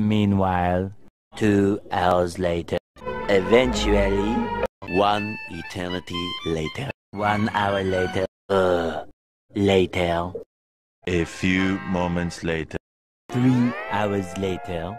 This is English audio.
Meanwhile, 2 hours later, eventually, 1 eternity later, 1 hour later, later, a few moments later, 3 hours later.